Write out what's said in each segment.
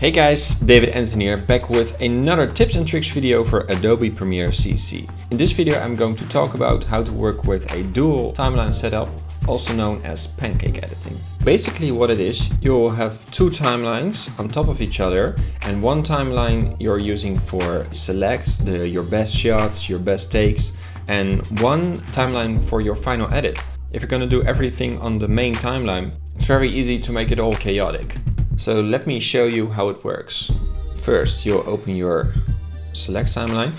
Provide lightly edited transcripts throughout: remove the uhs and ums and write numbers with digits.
Hey guys, David Anthony here, back with another tips and tricks video for Adobe Premiere CC. In this video I'm going to talk about how to work with a dual timeline setup, also known as pancake editing. Basically what it is, you will have two timelines on top of each other, and one timeline you're using for selects, your best shots, your best takes, and one timeline for your final edit. If you're gonna do everything on the main timeline, it's very easy to make it all chaotic. So let me show you how it works. First, you'll open your select timeline.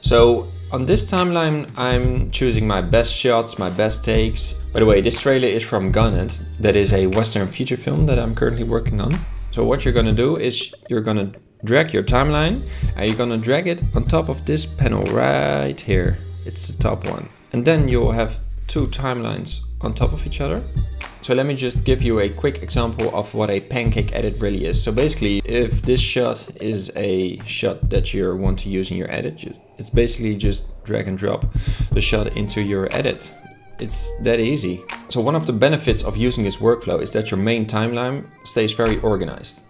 So on this timeline, I'm choosing my best shots, my best takes. By the way, this trailer is from Gunnet. That is a Western feature film that I'm currently working on. So what you're gonna do is you're gonna drag your timeline and you're gonna drag it on top of this panel right here. It's the top one. And then you'll have two timelines on top of each other. So let me just give you a quick example of what a pancake edit really is. So basically, if this shot is a shot that you want to use in your edit, it's basically just drag and drop the shot into your edit. It's that easy. So one of the benefits of using this workflow is that your main timeline stays very organized.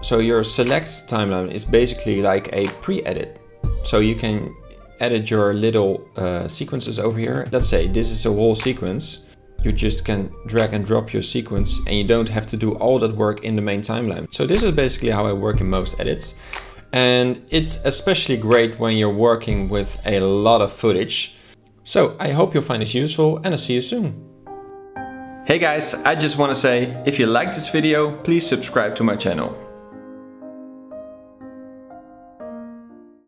So your select timeline is basically like a pre-edit. So you can edit your little sequences over here. Let's say this is a whole sequence. You just can drag and drop your sequence and you don't have to do all that work in the main timeline. So this is basically how I work in most edits. And it's especially great when you're working with a lot of footage. So I hope you'll find this useful and I'll see you soon. Hey guys, I just want to say, if you like this video, please subscribe to my channel.